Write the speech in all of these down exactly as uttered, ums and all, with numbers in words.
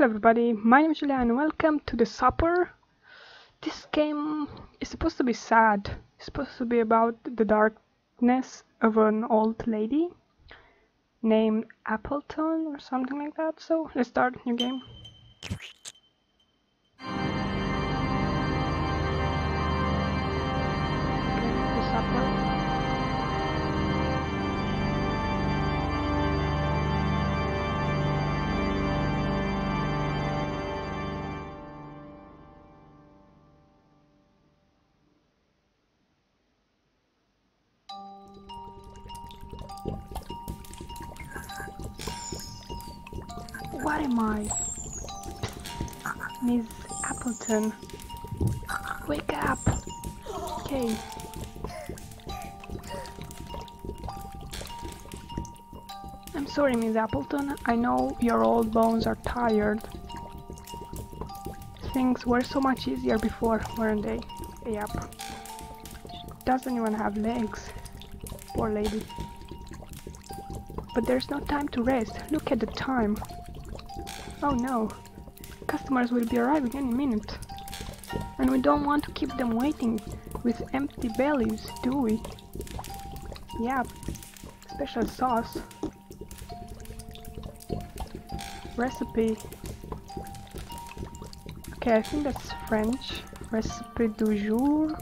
Hello everybody, my name is Julia and welcome to The Supper. This game is supposed to be sad. It's supposed to be about the darkness of an old lady named Appleton or something like that. So let's start a new game. The Supper. What am I? Miss Appleton, wake up! Okay. I'm sorry, Miss Appleton. I know your old bones are tired. Things were so much easier before, weren't they? Yep. She doesn't even have legs. Poor lady. But there's no time to rest. Look at the time. Oh no, customers will be arriving any minute. And we don't want to keep them waiting with empty bellies, do we? Yeah, special sauce. Recipe. Okay, I think that's French. Recipe du jour.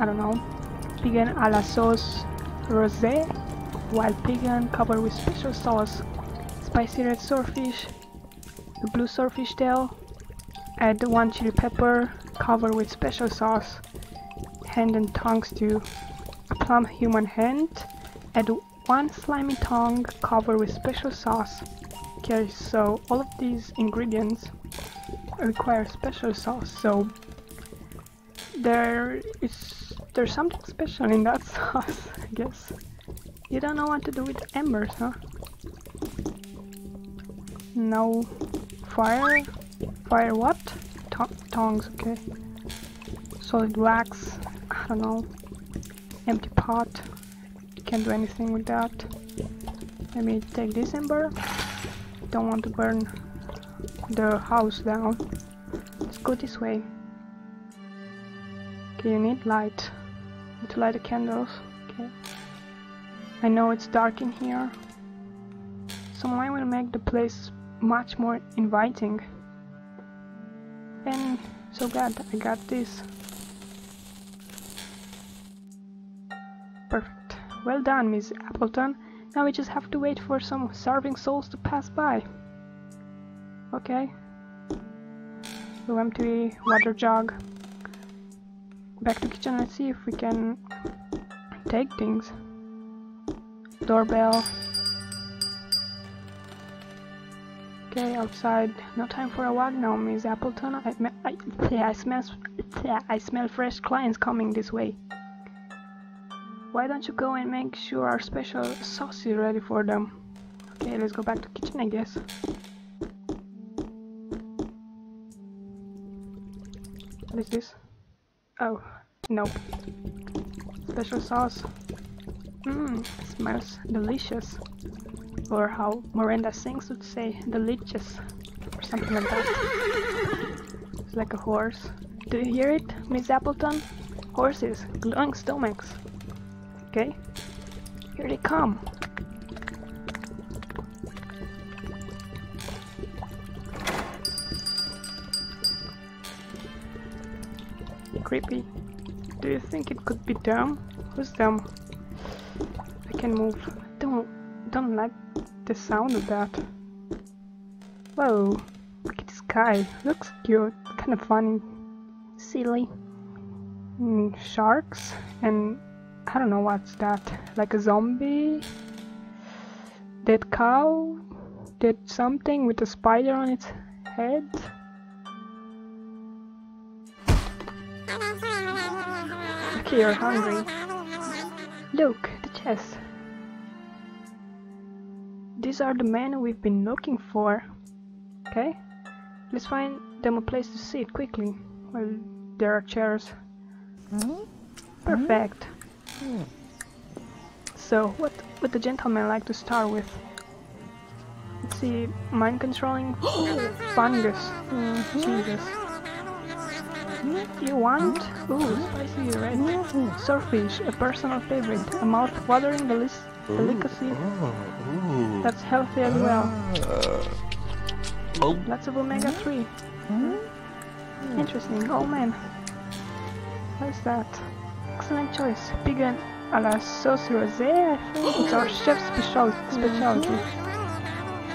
I don't know. Pigeon à la sauce rosé. Wild pigeon covered with special sauce. Spicy red swordfish. The blue swordfish tail, add one chili pepper, cover with special sauce, hand and tongue stew, a plump human hand, add one slimy tongue, cover with special sauce. Okay, so all of these ingredients require special sauce, so there is there's something special in that sauce, I guess. You don't know what to do with embers, huh? No. Fire? Fire what? T- tongs, okay. Solid wax, I don't know. Empty pot, can't do anything with that. Let me take this ember. Don't want to burn the house down. Let's go this way. Okay, you need light. Need to light the candles, okay. I know it's dark in here. So mine will make the place much more inviting. And so glad I got this. Perfect. Well done, Miss Appleton. Now we just have to wait for some starving souls to pass by. Okay. So empty water jug. Back to kitchen and see if we can take things. Doorbell. Okay, outside. No time for a walk now, Miss Appleton. I, I, I, smell, I smell fresh clients coming this way. Why don't you go and make sure our special sauce is ready for them? Okay, let's go back to the kitchen, I guess. What is this? Oh, nope. Special sauce. Mmm, smells delicious. Or how Miranda Sings would say, delicious, or something like that. It's like a horse. Do you hear it, Miss Appleton? Horses, glowing stomachs. Okay, here they come. Creepy. Do you think it could be them? Who's them? I can move. Don't, don't like the sound of that. Whoa, look at this guy. Looks cute, kind of funny, silly. Mm, sharks and I don't know what's that. Like a zombie, dead cow, dead something with a spider on its head. Okay, you're hungry. Look, the chest. These are the men we've been looking for. Okay, let's find them a place to sit quickly. Well, there are chairs. Mm-hmm. Perfect. Mm-hmm. So, what would the gentleman like to start with? Let's see, mind controlling fungus. Mm, Jesus. You want? Ooh, spicy, right? Swordfish, a personal favorite, a mouth-watering delic delicacy that's healthy as well. Lots of omega three. Interesting. Oh man, what's that? Excellent choice. Pig and à la sauce rosée. It's our chef's special specialty.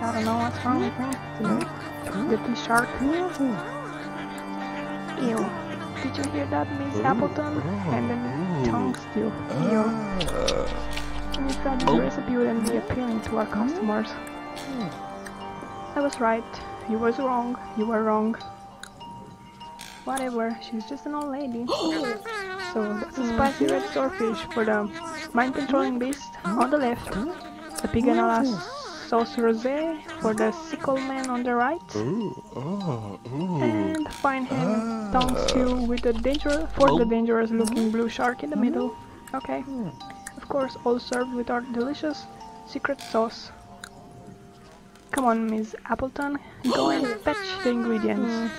I don't know what's wrong with me today. The tea shark. Ew. Did you hear that, Miss Appleton? And then tongue stew. Ew. When we tried this recipe, wouldn't be appealing to our customers. I was right. You was wrong. You were wrong. Whatever, she's just an old lady. So that's a spicy red swordfish for the mind controlling beast on the left, the pig and a la sauce rosé for the sickle man on the right, and fine hand tongue stew with the danger for the dangerous looking blue shark in the middle. Okay, of course, all served with our delicious secret sauce. Come on, Miss Appleton, go and fetch the ingredients.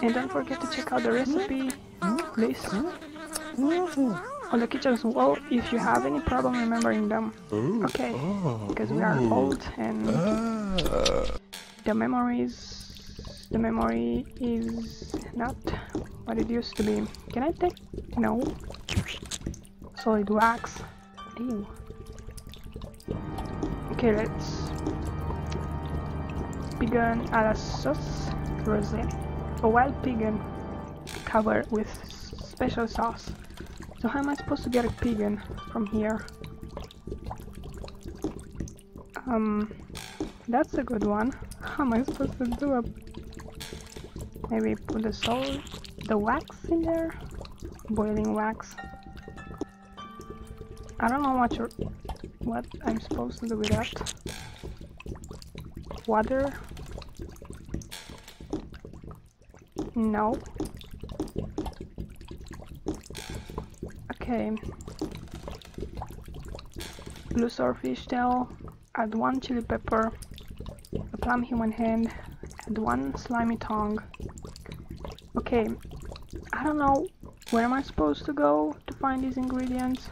And don't forget to check out the recipe list on the kitchen's wall if you have any problem remembering them. Okay, because we are old and the memories, the memory is not what it used to be. Can I take? No. Solid wax. Ew. Okay, let's begin à la sauce rosé. A wild pigeon covered with special sauce. So how am I supposed to get a pigeon from here? Um, that's a good one. How am I supposed to do a... Maybe put the salt, the wax in there? Boiling wax. I don't know what you're... what I'm supposed to do with that. Water? No. Okay. Blue swordfish tail. Add one chili pepper. A plump human hand. Add one slimy tongue. Okay. I don't know. Where am I supposed to go to find these ingredients?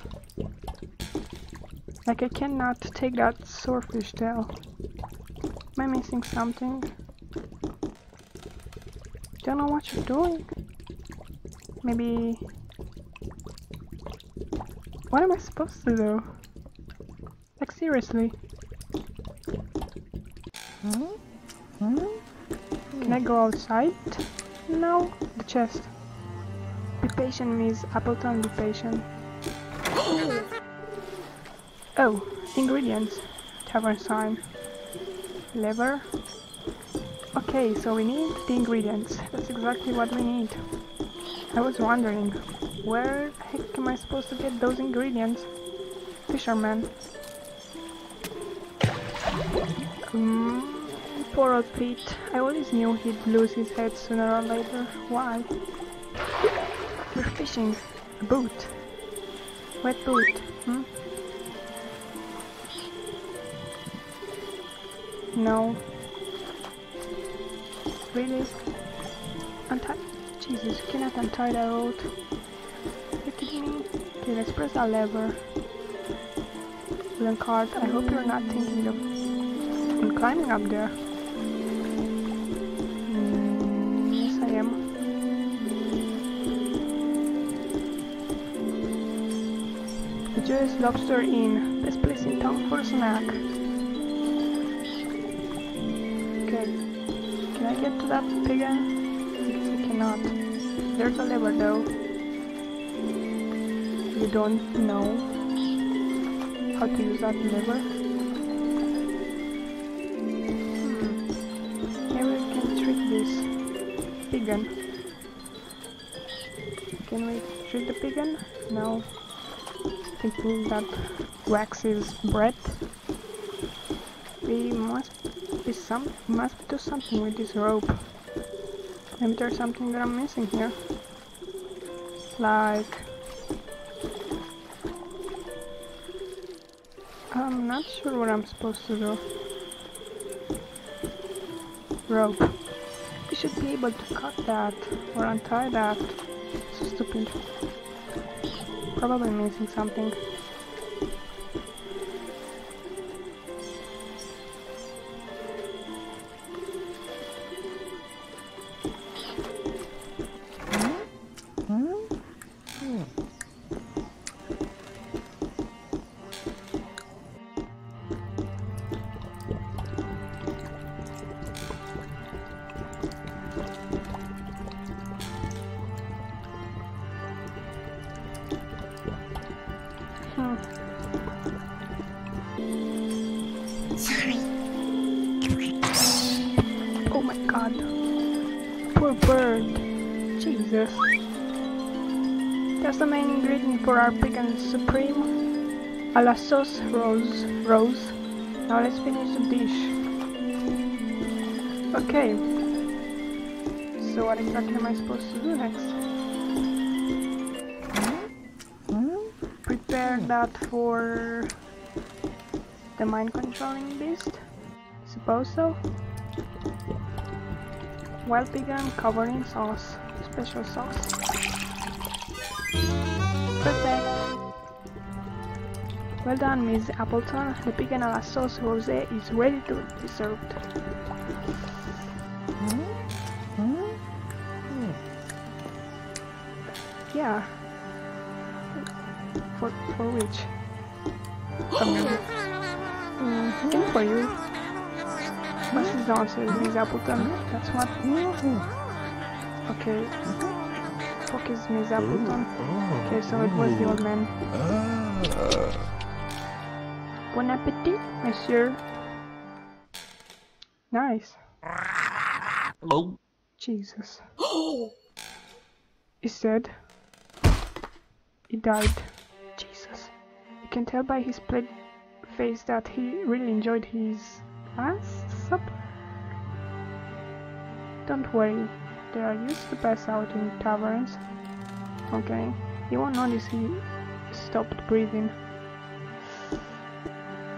Like, I cannot take that swordfish tail. Am I missing something? Don't know what you're doing. Maybe... What am I supposed to do? Like, seriously. Can I go outside? No. The chest. Be patient, Miss Appleton, be patient. Oh, ingredients. Tavern sign. Lever. Okay, so we need the ingredients. That's exactly what we need. I was wondering, where the heck am I supposed to get those ingredients? Fisherman. Mm, poor old Pete. I always knew he'd lose his head sooner or later. Why? We're fishing. A boot. Wet boot. Hmm? No. Really? Untie? Jesus, you cannot untie that rope. You kidding me? Okay, let's press that lever. Blancard, I hope you're not thinking of I'm climbing up there. Yes, I am. The Joyous Lobster Inn. Best place in town for a snack. Okay. Can I get to that pigeon? Yes, I cannot. There's a lever though. You don't know how to use that lever? Hmm. Maybe we can trick this pigeon. Can we trick the pigeon? No. I think that waxes breath. We must Some must do something with this rope. Maybe there's something that I'm missing here. Like, I'm not sure what I'm supposed to do. Rope. We should be able to cut that or untie that. So stupid. Probably missing something. That's the main ingredient for our Pecan Supreme a la sauce rose. Rose. Now let's finish the dish. Okay. So what exactly am I supposed to do next? Prepare that for the mind controlling beast? Suppose so. Wild Pecan covered in sauce. Special sauce. Perfect. Well done, Miss Appleton. The pecan a la sauce rosé is ready to be served. Yeah. For for which? Mm-hmm. And for you. What's the answer, Miss Appleton? That's what. Mm-hmm. Okay, focus Miss Appleton. Okay, so it was the old man. Bon appétit, monsieur. Nice. Oh. Jesus. He's dead. He died. Jesus. You can tell by his plate face that he really enjoyed his ass supper. Don't worry. They are used to pass out in taverns. Okay, you won't notice he stopped breathing.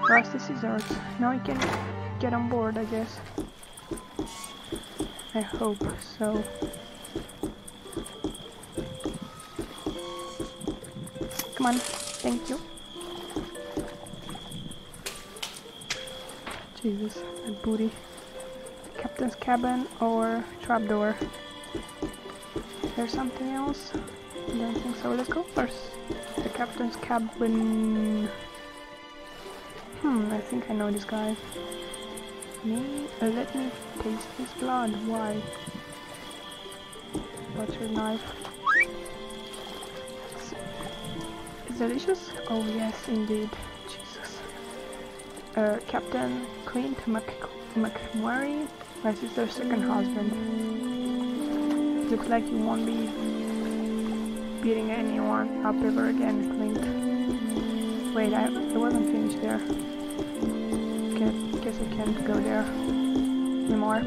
Rusty scissors. Now he can get on board, I guess. I hope so. Come on, thank you. Jesus, that booty. Captain's cabin or trapdoor. There's something else? I don't think so. Let's go first. The captain's cabin. Hmm, I think I know this guy. Me? Uh, let me taste his blood. Why? What's your knife? It's, it's delicious? Oh yes, indeed. Jesus. Uh, Captain Clint McMurray, my sister's second husband. Looks like you won't be beating anyone up ever again, Clint. Wait, I, I wasn't finished there. Guess, guess I can't go there anymore.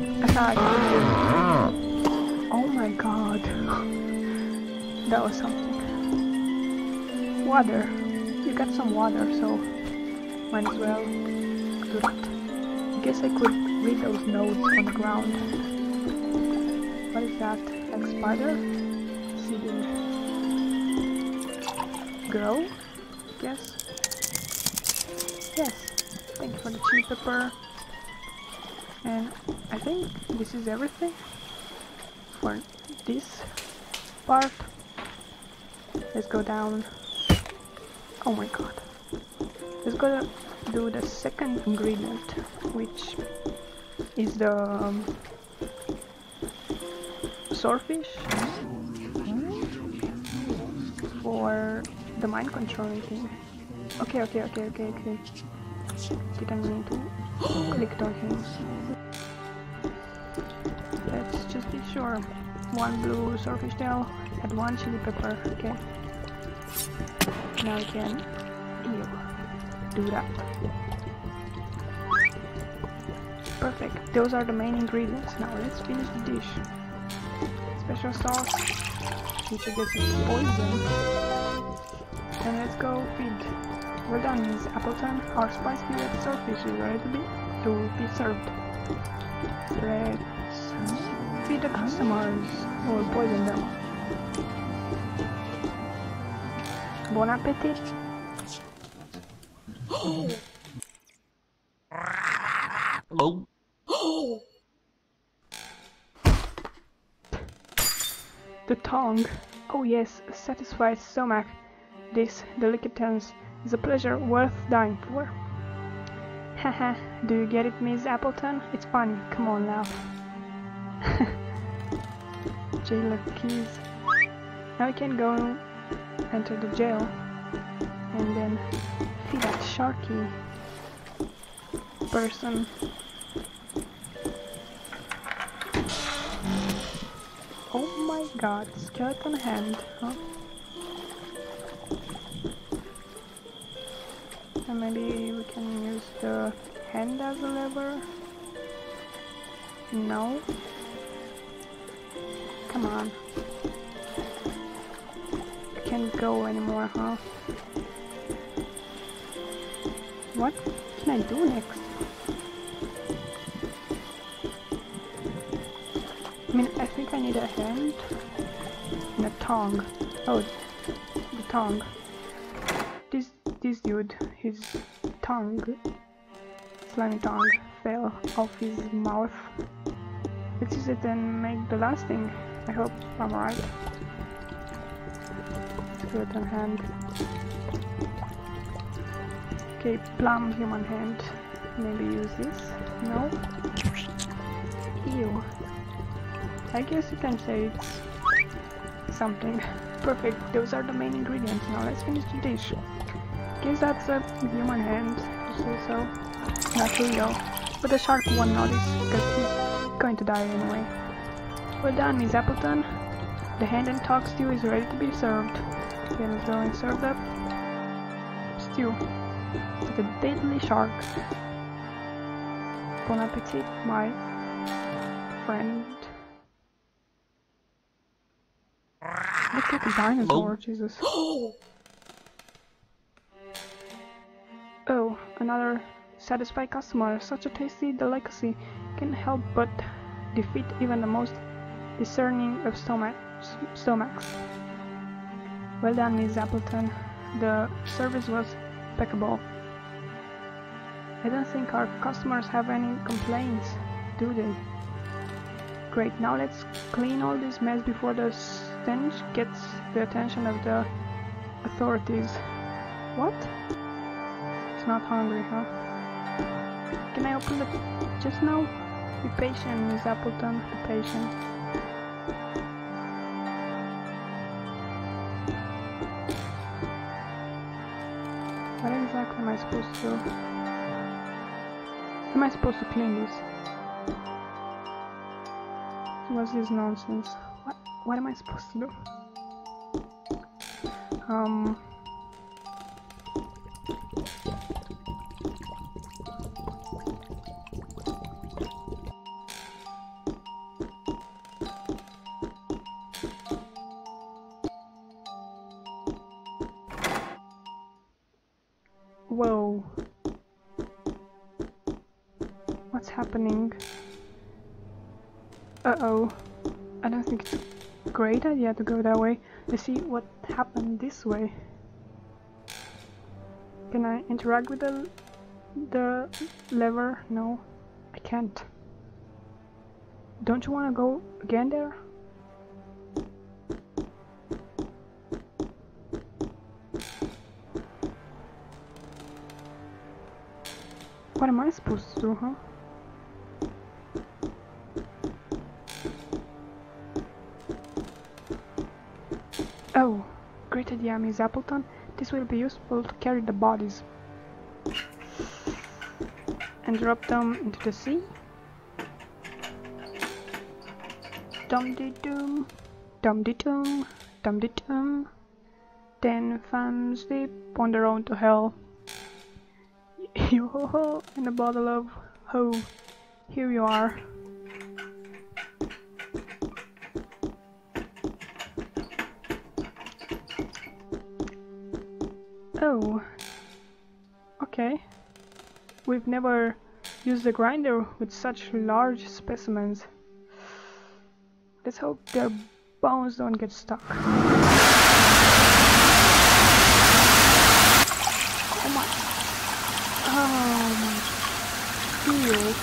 Oh my god. That was something. Water. You got some water, so might as well. Good. Guess I could read those notes on the ground. What is that? Like spider? Seeding. Grow? Yes. Yes. Thank you for the chili pepper. And I think this is everything for this part. Let's go down. Oh my god. Let's go do the second ingredient, which is the um, swordfish for the mind controlling thing. Okay, okay, okay, okay, okay. Didn't mean to click on him. Let's just be sure. One blue swordfish tail and one chili pepper. Okay. Now we can ew, do that. Perfect. Those are the main ingredients. Now let's finish the dish. Special sauce, which I guess is poison. And let's go feed. Well done, Miss Appleton. Our spice filled swordfish is ready to be, to be served. like feed the customers or poison them. Bon appetit. Oh. Oh. The tongue. Oh yes, satisfies stomach. This delicatesse is a pleasure worth dying for. Haha, do you get it, Miss Appleton? It's funny, come on now. Jailer keys. Now we can go enter the jail and then feed that sharky person. Oh my god, skeleton hand, huh? And maybe we can use the hand as a lever? No? Come on. I can't go anymore, huh? What can I do next? I mean, I think I need a hand and a tongue. Oh, the tongue. This this dude, his tongue, slimy tongue, fell off his mouth. Let's use it and make the last thing. I hope I'm right. Skeleton hand. Okay, plum human hand. Maybe use this? No? Ew. I guess you can say it's something. Perfect, those are the main ingredients. Now let's finish the dish. I guess that's a human hand, you say so. Not really though. But the shark won't notice because he's going to die anyway. Well done, Miss Appleton. The hand and tongue stew is ready to be served. Okay, let's go and serve that stew to the deadly shark. Bon appetit, my friend. Looks like a dinosaur, oh. Jesus. Oh, another satisfied customer. Such a tasty delicacy can help but defeat even the most discerning of stomachs. stomachs. Well done, Miss Appleton. The service was impeccable. I don't think our customers have any complaints, do they? Great, now let's clean all this mess before the stench gets the attention of the authorities. What? It's not hungry, huh? Can I open the... just now? Be patient, Miss Appleton, be patient. What exactly am I supposed to... am I supposed to clean this? What's this nonsense? What what am I supposed to do? Um Whoa. What's happening? Uh-oh, I don't think it's a great idea to go that way. Let's see what happened this way. Can I interact with the, the lever? No, I can't. Don't you want to go again there? What am I supposed to do, huh? Oh, great idea, Miss Appleton. This will be useful to carry the bodies and drop them into the sea. Dum-de-dum, dum-de-dum, dum-de-dum. Then fans dip on their own to hell. Yo-ho-ho, and a bottle of ho. Here you are. Oh, okay, we've never use the grinder with such large specimens. Let's hope their bones don't get stuck. Oh my. Oh my.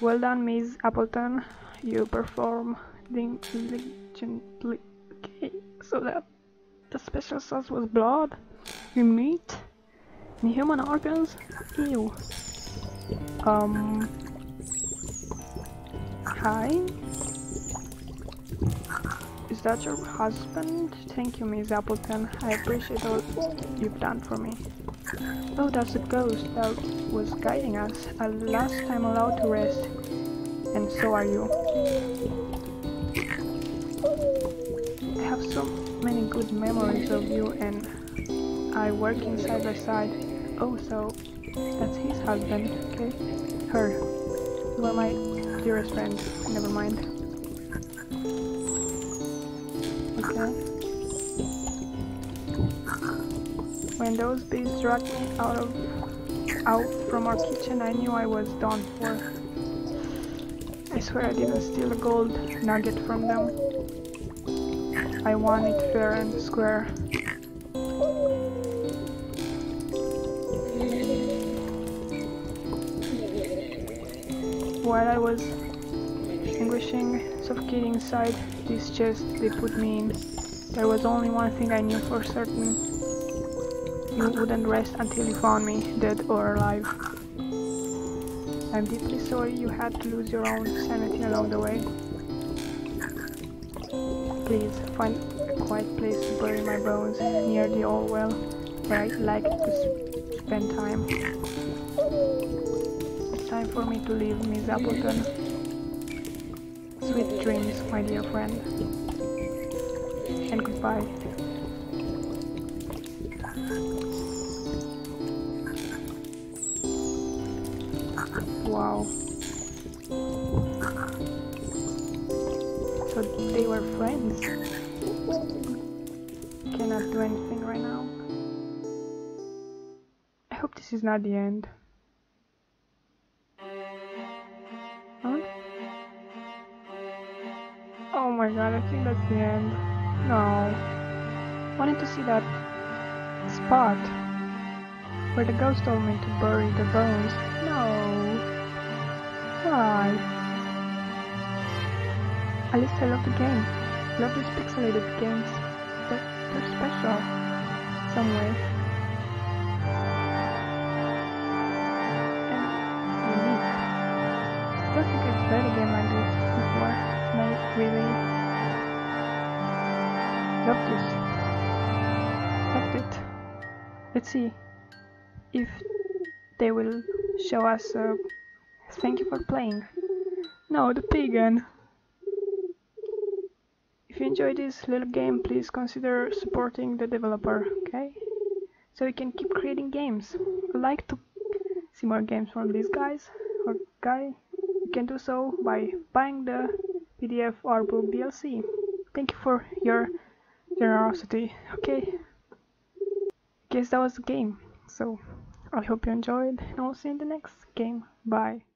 Well done, Miss Appleton. You perform diligently. Okay, so that the special sauce was blood, meat, and human organs. Ew. Um. Hi? Is that your husband? Thank you, Miss Appleton. I appreciate all you've done for me. Oh, that's the ghost that was guiding us. At last I'm allowed to rest. And so are you. I have so many good memories of you, and I working side by side. Oh, so that's his husband, okay? Her. You are my dearest friend. Never mind. Okay. When those bees dragged me out of out from our kitchen, I knew I was done for. I swear I didn't steal a gold nugget from them. I won it fair and square. While I was languishing, suffocating inside this chest they put me in, there was only one thing I knew for certain. You wouldn't rest until you found me, dead or alive. I'm deeply sorry you had to lose your own sanity along the way. Please, find a quiet place to bury my bones, near the old well, where I'd like to spend time. Time for me to leave, Miss Appleton. Sweet dreams, my dear friend. And goodbye. Wow. So they were friends. Cannot do anything right now. I hope this is not the end. Oh my god, I think that's the end. No. Wanted to see that spot where the ghost told me to bury the bones. No. Why? At least I love the game. I love these pixelated games. They're, they're special. Some way. And unique. I don't think I've played a game like this before. No, really. Love this. Loved it. Let's see if they will show us. Uh, thank you for playing. No, the pagan. If you enjoy this little game, please consider supporting the developer, okay? So we can keep creating games. I'd like to see more games from these guys or guy. You can do so by buying the P D F or book D L C. Thank you for your generosity. Okay, guess that was the game, so I hope you enjoyed, and I'll see you in the next game. Bye.